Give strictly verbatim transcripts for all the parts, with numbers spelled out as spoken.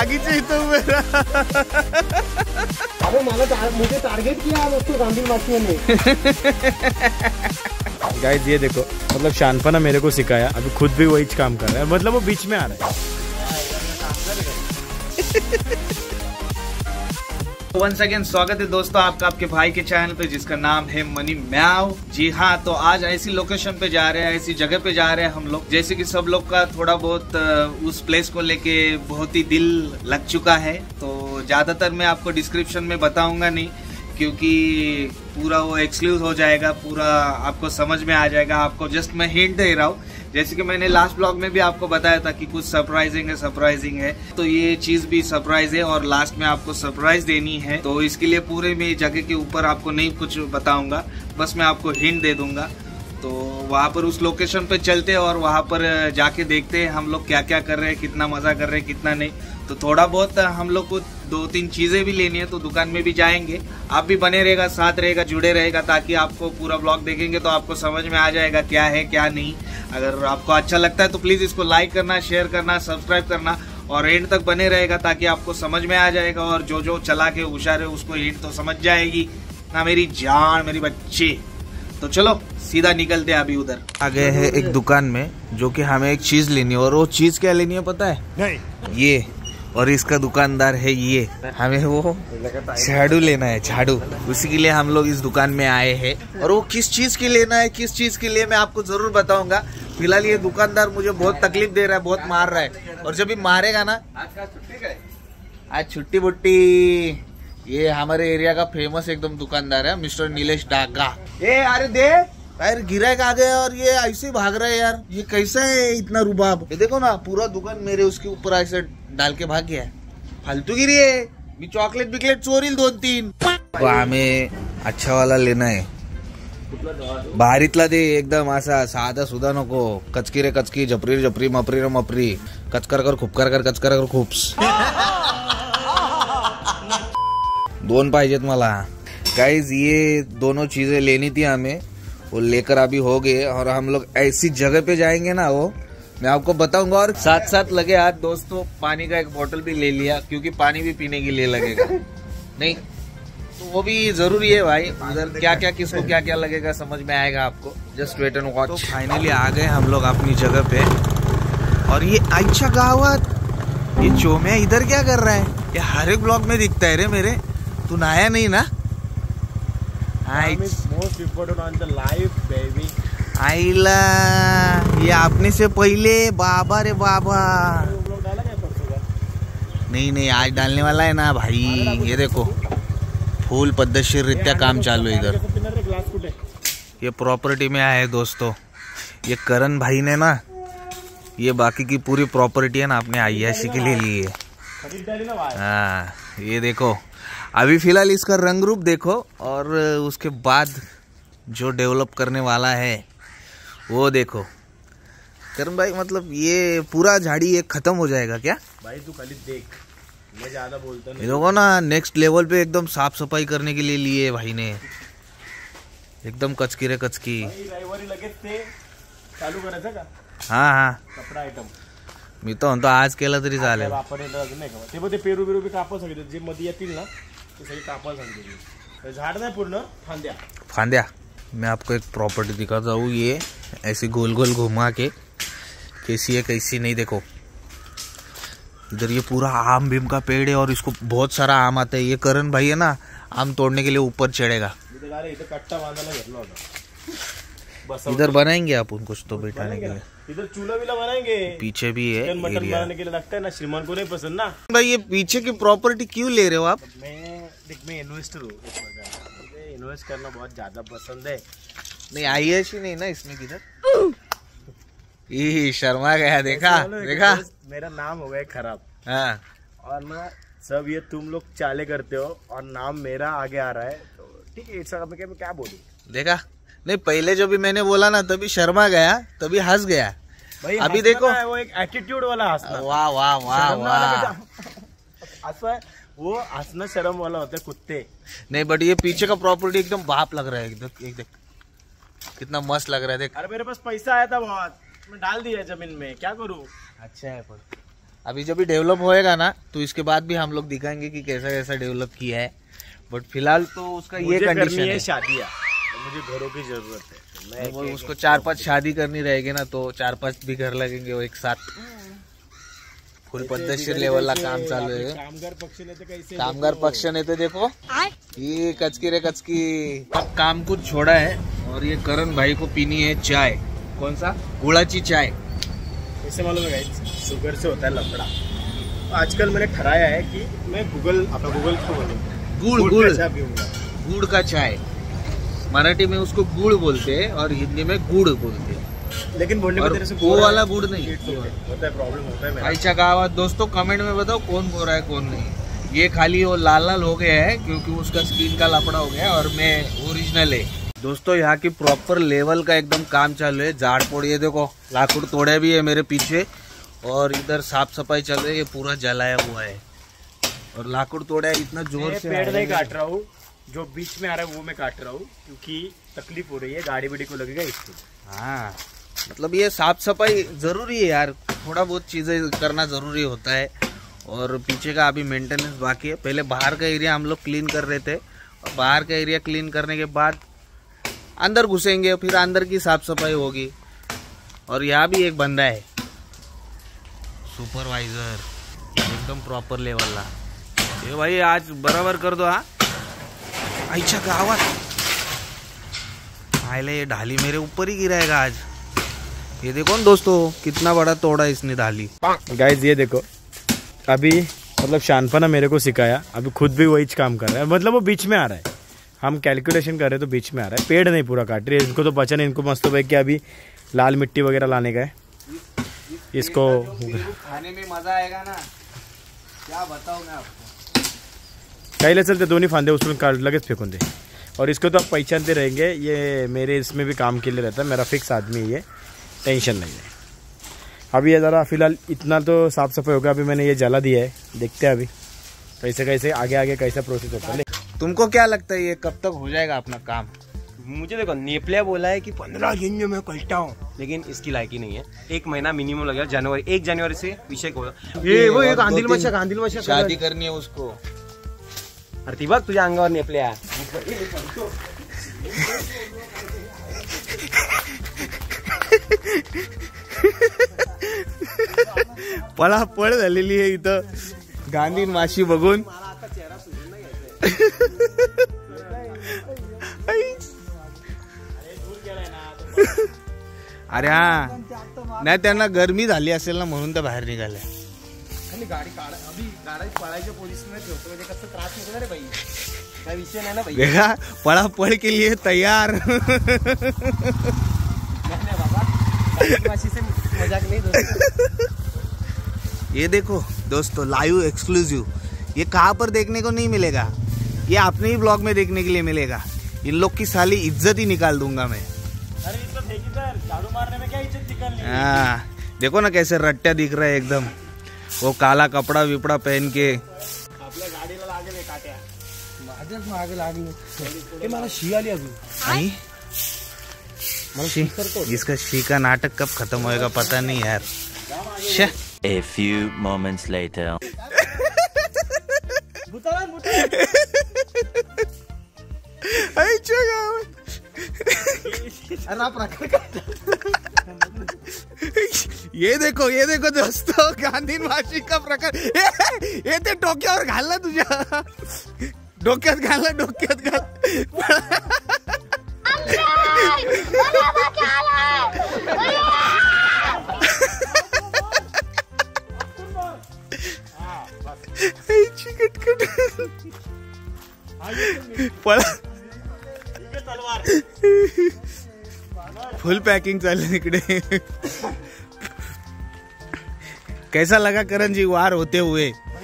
आगीचे इथं उभे राहा। अरे मला मुझे टार्गेट किया उसको गांधी मासी ने। गाइस ये देखो, मतलब शानपना मेरे को सिखाया, अभी खुद भी वही काम कर रहा है, मतलब वो बीच में आ रहा है। Once again, स्वागत है दोस्तों आपका आपके भाई के चैनल पे जिसका नाम है मनी म्याव। जी हाँ, तो आज ऐसी लोकेशन पे जा रहे हैं, ऐसी जगह पे जा रहे हैं हम लोग, जैसे कि सब लोग का थोड़ा बहुत उस प्लेस को लेके बहुत ही दिल लग चुका है। तो ज्यादातर मैं आपको डिस्क्रिप्शन में बताऊंगा नहीं, क्योंकि पूरा वो एक्सक्लूज हो जाएगा, पूरा आपको समझ में आ जाएगा। आपको जस्ट मैं हिंट दे रहा हूँ, जैसे कि मैंने लास्ट ब्लॉग में भी आपको बताया था कि कुछ सरप्राइजिंग है सरप्राइजिंग है तो ये चीज भी सरप्राइज है और लास्ट में आपको सरप्राइज देनी है। तो इसके लिए पूरे में जगह के ऊपर आपको नहीं कुछ बताऊंगा, बस मैं आपको हिंट दे दूंगा। तो वहाँ पर उस लोकेशन पे चलते हैं और वहाँ पर जाके देखते हैं हम लोग क्या क्या कर रहे हैं, कितना मज़ा कर रहे हैं, कितना नहीं। तो थोड़ा बहुत हम लोग को दो तीन चीज़ें भी लेनी है, तो दुकान में भी जाएंगे। आप भी बने रहेगा, साथ रहेगा, जुड़े रहेगा, ताकि आपको पूरा ब्लॉग देखेंगे तो आपको समझ में आ जाएगा क्या है क्या नहीं। अगर आपको अच्छा लगता है तो प्लीज़ इसको लाइक करना, शेयर करना, सब्सक्राइब करना और एंड तक बने रहेगा, ताकि आपको समझ में आ जाएगा। और जो जो चला के होशियार है उसको एंड तो समझ जाएगी ना, मेरी जान मेरी बच्ची। तो चलो सीधा निकलते हैं अभी उधर। आ गए हैं एक दुकान में, जो कि हमें एक चीज लेनी है, और वो चीज क्या लेनी है पता है? नहीं। ये, और इसका दुकानदार है ये, हमें वो झाड़ू लेना है, झाड़ू। उसी के लिए हम लोग इस दुकान में आए हैं, और वो किस चीज की लेना है, किस चीज के लिए मैं आपको जरूर बताऊंगा। फिलहाल ये दुकानदार मुझे बहुत तकलीफ दे रहा है, बहुत मार रहा है, और जब ये मारेगा ना, आज छुट्टी बुट्टी। ये हमारे एरिया का फेमस एकदम दुकानदार है, मिस्टर नीले डागा। ए अरे दे यार, गिराक आ गया और ये ऐसे ही भाग रहा है यार, ये कैसा है इतना रुबाब। ये देखो ना, पूरा दुकान मेरे उसके ऊपर ऐसे डाल के भाग गया। फालतू गिरी है, मैं चॉकलेट बिकलेट चोरी दोन तीन। तो हमें अच्छा वाला लेना है, भारीतला दे एकदम, असा साधा सुधा नको, कचकी रे कचकी, झपरी झपरी, मपरी रे मपरी, कचकर कर खुपकर कर, कचकर कर खुप्स। दोन पाहिजेत मला। गाइज ये दोनों चीजें लेनी थी हमें, वो लेकर अभी हो गए, और हम लोग ऐसी जगह पे जाएंगे ना, वो मैं आपको बताऊंगा। और साथ साथ लगे हाथ दोस्तों पानी का एक बोतल भी ले लिया, क्योंकि पानी भी पीने के लिए लगेगा नहीं, तो वो भी जरूरी है भाई। उधर क्या क्या किसको क्या क्या लगेगा समझ में आएगा आपको, just wait and watch. Finally आ गए हम लोग अपनी जगह पे, और ये अच्छा गाँव, ये चोमिया इधर क्या कर रहा है? ये हर एक ब्लॉग में दिखता है रे मेरे, तू नहाया नहीं ना। Most important on the life baby. आईला ये आपने से पहले बाबा रे बाबा। नहीं नहीं आज डालने वाला है ना भाई। ये देखो फूल पद्धतशीर रीत्या काम चालू है इधर। ये प्रॉपर्टी में आए दोस्तों, ये करण भाई ने ना, ये बाकी की पूरी प्रॉपर्टी है ना अपने आईयाशी के लिए ली है। हाँ ये देखो, अभी फिलहाल इसका रंग रूप देखो, और उसके बाद जो डेवलप करने वाला है वो देखो। करण भाई मतलब ये पूरा झाड़ी ये खत्म हो जाएगा क्या भाई? तू खाली देख, मैं ज़्यादा बोलता नहीं। लोगों ना नेक्स्ट लेवल पे एकदम साफ सफाई करने के लिए लिए भाई ने, एकदम कचकी रे कचकी। हाँ हाँ कपड़ा आइटम मी तो म्हणतो आज केलं तरी चालेल, पेरू बिरू बी कापा सांगितलं, जे मध्ये येतील ना ते सगळी कापा सांगितलं। झाड नाही पूर्ण फांद्या फांद्या। मैं आपको एक प्रॉपर्टी दिखाता हूँ, ये ऐसी गोल गोल घुमा के कैसी है कैसी नहीं। देखो इधर ये पूरा आम भीम का पेड़ है, और इसको बहुत सारा आम आता है। ये करण भाई है ना, आम तोड़ने के लिए ऊपर चढ़ेगा। इधर बनाएंगे आप उनको कुछ तो बैठाने के लिए, इधर चूल्हा भी बनाएंगे। पीछे भी है मटन बनाने के लिए, लगता है ना श्रीमान को नहीं पसंद ना भाई। ये पीछे की प्रॉपर्टी क्यों ले रहे हो आप? मैं देख मैं इन्वेस्टर हूँ, मुझे इन्वेस्ट करना बहुत ज्यादा पसंद है। नहीं आई ऐसी नहीं ना इसमें, किधर ये शर्मा गया। देखा देखा मेरा नाम हो गया खराब। हाँ और ना सब ये तुम लोग चाले करते हो, और नाम मेरा आगे आ रहा है, तो ठीक है मैं क्या बोलूँ। देखा नहीं, पहले जो भी मैंने बोला ना तभी शर्मा गया, तभी हंस गया भाई। अभी देखो वो एक एटीट्यूड वाला हंसना। वाह वाह वाह वाह, वो हंसना शर्म वाला होता है कुत्ते नहीं। बट ये पीछे का प्रॉपर्टी एकदम बाप लग रहा है, एकदम एक देख कितना मस्त लग रहा है। देख अरे मेरे पास पैसा आया था बहुत, मैं डाल दिया जमीन में, क्या करूँ। अच्छा है पर अभी जब भी डेवलप होएगा ना तो इसके बाद भी हम लोग दिखाएंगे कि कैसा कैसा डेवलप किया है। बट फिलहाल तो उसका ये कंडीशन है, शादियाँ मुझे घरों की जरूरत है, मैं वो उसको चार पांच शादी करनी रहेगी ना, तो चार पांच भी घर लगेंगे वो एक साथ। फुल पद्धतशीर लेवलला काम चालू है। कामगार पक्ष ने कामगार पक्ष ने तो देखो ये कचकी रे कचकी। अब काम कुछ छोड़ा है और ये करण भाई को पीनी है चाय। कौन सा? गुड़ाची चाय। इससे मालूम है शुगर से होता है लफड़ा। आजकल मैंने ठहराया है कि मैं गूगल अपना गूगल को बोलूँगा गुड़ गुड़ गुड़ का चाय। मराठी में उसको गुड़ बोलते हैं और हिंदी में गुड़ बोलते हैं, लेकिन बोलने में तेरे से वो वाला गुड़ नहीं होता है, प्रॉब्लम होता है। अच्छा कहा दोस्तों, कमेंट में बताओ कौन हो रहा है कौन नहीं। ये खाली वो लाल लाल हो गया है क्योंकि उसका स्किन का लफड़ा हो गया और मैं ओरिजिनल है। दोस्तों यहाँ की प्रॉपर लेवल का एकदम काम चालू है। झाड़ पोड़ ये देखो लाकूड़ तोड़े भी है मेरे पीछे, और इधर साफ सफाई चल रही है, पूरा जलाया हुआ है और लाकूड़ तोड़ा है इतना जोर से। पेड़ नहीं काट रहा हूँ, जो बीच में आ रहा है वो मैं काट रहा हूँ क्योंकि तकलीफ हो रही है, गाड़ी बीड़ी को लगेगा इसको। हाँ मतलब ये साफ सफाई जरूरी है यार, थोड़ा बहुत चीजें करना जरूरी होता है। और पीछे का अभी मेंटेनेंस बाकी है। पहले बाहर का एरिया हम लोग क्लीन कर रहे थे और बाहर का एरिया क्लीन करने के बाद अंदर घुसेंगे, फिर अंदर की साफ सफाई होगी। और यहाँ भी एक बंदा है सुपरवाइजर, एकदम प्रॉपर लेवल ला। ये भाई आज बराबर कर दो। हाँ अच्छा का आवाज आयले, ये ढाली मेरे ऊपर ही गिराएगा आज। ये देखो ना दोस्तों कितना बड़ा तोड़ा इसने ढाली। गाइज ये देखो अभी मतलब शानफा ने मेरे को सिखाया, अभी खुद भी वही काम कर रहा है। मतलब वो बीच में आ रहा है, हम कैलकुलेशन कर रहे हैं तो बीच में आ रहा है। पेड़ नहीं पूरा काट रही है, इनको तो बचा नहीं। इनको मस्त भाई कि अभी लाल मिट्टी वगैरह लाने का है। इसको खाने में मजा आएगा ना, क्या बताऊं मैं आपको। पहले चलते दोनों फांदे उसमें काट लगेज फेंकूँ दे। और इसको तो आप पहचानते रहेंगे, ये मेरे इसमें भी काम के लिए रहता है, मेरा फिक्स आदमी है ये, टेंशन नहीं है। अभी ये ज़रा फिलहाल इतना तो साफ सफाई होगा। अभी मैंने ये जला दिया है, देखते हैं अभी कैसे कैसे आगे आगे कैसा प्रोसेस होता है। तुमको क्या लगता है ये कब तक हो जाएगा अपना काम? मुझे देखो नेपलिया बोला है कि पंद्रह दिन में मैं कलटा हूँ, लेकिन इसकी लायकी नहीं है। एक महीना मिनिमम लगेगा। जनवरी एक जनवरी से विषय ये वो एक गांधी मासी गांधी मासी शादी करनी है उसको। अरे बघ तुझ्या अंगावर नेपलिया। पळापळ झालेली आहे इथं गांधी मासी बघून। अरे हा नाही त्यांना गर्मी झाली असेल ना म्हणून तर बाहेर निघाले। गाडी काढा अभी गाडी पळायच्या पोझिशनला ठेवतो म्हणजे कसं त्रास होणार रे भाई, काय विषय नाही ना भाई। पळापळ के लिए तैयार। नहीं बाबा गांधी मासी से मजाक नहीं दोस्तों। ये देखो दोस्तों लाइव एक्सक्लूसिव, ये कहाँ पर देखने को नहीं मिलेगा, ये अपने ही ब्लॉग में देखने के लिए मिलेगा। इन लोग की साली इज्जत ही निकाल दूंगा मैं। अरे ये तो देखी सर, झाड़ू मारने में क्या इज्जत निकालनी है। हाँ देखो ना कैसे रट्टा दिख रहा है एकदम, वो काला कपड़ा विपड़ा पहन के। इसका शी का नाटक कब खत्म होएगा पता नहीं यार। A few moments later. ये देखो ये देखो दोस्तों गांधी मासी का प्रकार। ये ते डोक्यावर घालला तुझ्या, डोक्यात घालला डोक्यात घाल। फुल पैकिंग चालू इकडे। कैसा लगा करण जी वार होते हुए? इंसान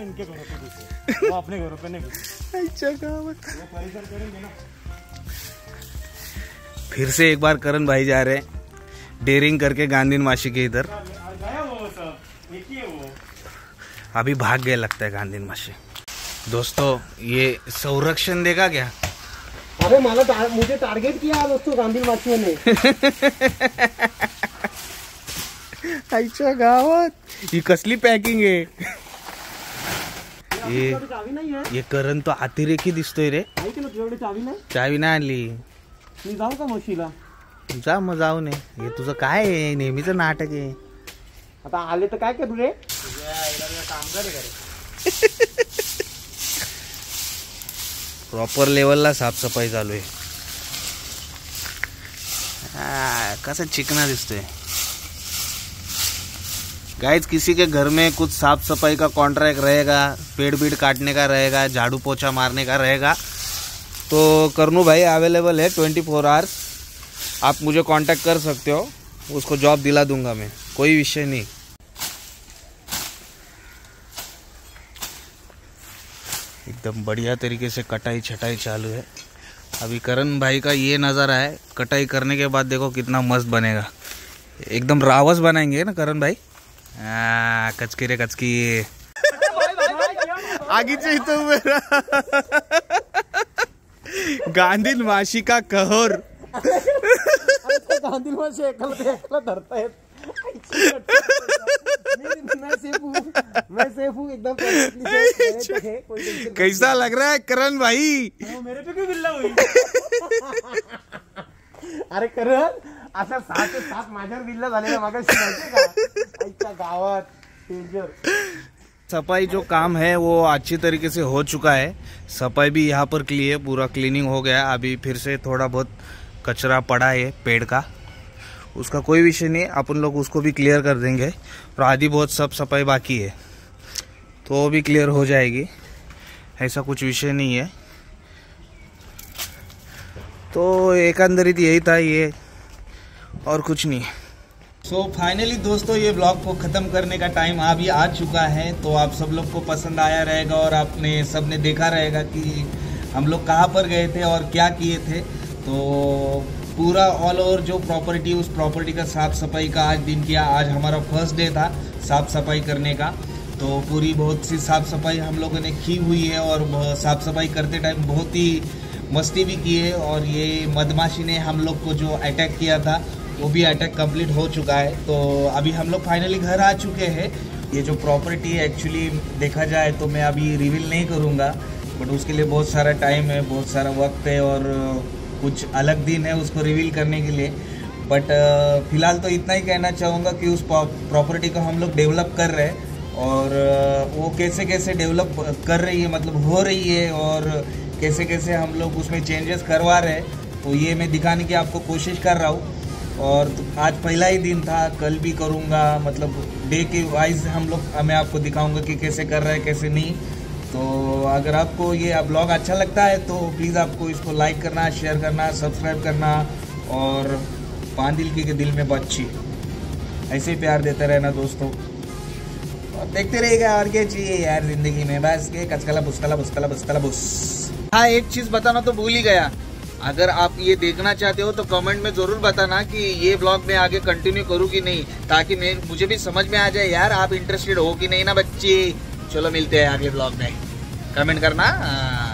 इनके घरों पे घुसे, वो अपने घरों पे नहीं घुसे। अच्छा करेंगे ना। फिर से एक बार करण भाई जा रहे हैं डेरिंग करके गांधी मासी के इधर। अभी भाग गए लगता है गांधी मासी। दोस्तों ये संरक्षण देगा क्या? वो अरे मला तार, मुझे टारगेट किया दोस्तों गांधी मासी ने। आईच्या गावात ही कसली पॅकिंग आहे। ये ये करण तो अतिरेकी दिसतोय रे। चावी नाही आणली। मी जाऊ का म्हशीला? जा मग जाऊ ने। हे तुझं काय आहे नेहमीचं नाटक आहे। आता आले तर काय करू रे? प्रॉपर लेवलला साफसफाई चालू आहे। आ कसं चिकना दिसतोय। गाइज किसी के घर में कुछ साफ सफाई का कॉन्ट्रैक्ट रहेगा, पेड़ बीड़ काटने का रहेगा, झाड़ू पोछा मारने का रहेगा तो करण भाई अवेलेबल है ट्वेंटी फोर आवर्स। आप मुझे कांटेक्ट कर सकते हो, उसको जॉब दिला दूंगा मैं, कोई विषय नहीं। एकदम बढ़िया तरीके से कटाई छटाई चालू है। अभी करण भाई का ये नज़ारा है, कटाई करने के बाद देखो कितना मस्त बनेगा। एकदम रावस बनाएंगे ना करण भाई। आ, कचकी रे कचकी आगे तो मेरा गांधी मासी का कहर। गांधी मासी एकला एकला धरता है। मैं सेफ हूं, मैं सेफ हूं एकदम। कैसा लग रहा है करण भाई? मेरे पे क्यों बिल्ला हुई? अरे करण असा सात सात माझ्यावर बिल्ला झालेला मागाशी नव्हते का? आईच्या गावात डेंजर। सफाई जो काम है वो अच्छी तरीके से हो चुका है। सफाई भी यहाँ पर क्लियर, पूरा क्लीनिंग हो गया। अभी फिर से थोड़ा बहुत कचरा पड़ा है पेड़ का, उसका कोई विषय नहीं, अपन लोग उसको भी क्लियर कर देंगे। और आधी बहुत सब सफाई बाकी है तो भी क्लियर हो जाएगी, ऐसा कुछ विषय नहीं है। तो एकंदरीत यही था ये, और कुछ नहीं। सो so, फाइनली दोस्तों ये ब्लॉग को ख़त्म करने का टाइम अभी आ चुका है। तो आप सब लोग को पसंद आया रहेगा और आपने सब ने देखा रहेगा कि हम लोग कहाँ पर गए थे और क्या किए थे। तो पूरा ऑल ओवर जो प्रॉपर्टी, उस प्रॉपर्टी का साफ़ सफाई का आज दिन किया। आज हमारा फर्स्ट डे था साफ़ सफाई करने का। तो पूरी बहुत सी साफ़ सफाई हम लोगों ने की हुई है और साफ़ सफाई करते टाइम बहुत ही मस्ती भी की है। और ये मधमाशी ने हम लोग को जो अटैक किया था वो भी अटैक कंप्लीट हो चुका है। तो अभी हम लोग फाइनली घर आ चुके हैं। ये जो प्रॉपर्टी है एक्चुअली देखा जाए तो मैं अभी रिवील नहीं करूँगा, बट उसके लिए बहुत सारा टाइम है, बहुत सारा वक्त है और कुछ अलग दिन है उसको रिवील करने के लिए। बट फिलहाल तो इतना ही कहना चाहूँगा कि उस प्रॉपर्टी को हम लोग डेवलप कर रहे हैं और वो कैसे कैसे डेवलप कर रही है, मतलब हो रही है, और कैसे कैसे हम लोग उसमें चेंजेस करवा रहे हैं। तो ये मैं दिखाने की आपको कोशिश कर रहा हूँ। और तो आज पहला ही दिन था, कल भी करूँगा, मतलब डे के वाइज हम लोग मैं आपको दिखाऊँगा कि कैसे कर रहे हैं कैसे नहीं। तो अगर आपको ये ब्लॉग अच्छा लगता है तो प्लीज़ आपको इसको लाइक करना, शेयर करना, सब्सक्राइब करना और पान दिल की के दिल में बच्ची ऐसे प्यार देते रहना दोस्तों। और देखते रहेगा और क्या चाहिए यार ज़िंदगी में, बस के कचकला बुसकला बुसकला बुसकला बुस। हाँ एक चीज़ बताना तो भूल ही गया, अगर आप ये देखना चाहते हो तो कमेंट में ज़रूर बताना कि ये ब्लॉग मैं आगे कंटिन्यू करूँ कि नहीं, ताकि मैं मुझे भी समझ में आ जाए यार आप इंटरेस्टेड हो कि नहीं ना बच्चे। चलो मिलते हैं आगे ब्लॉग में, कमेंट करना।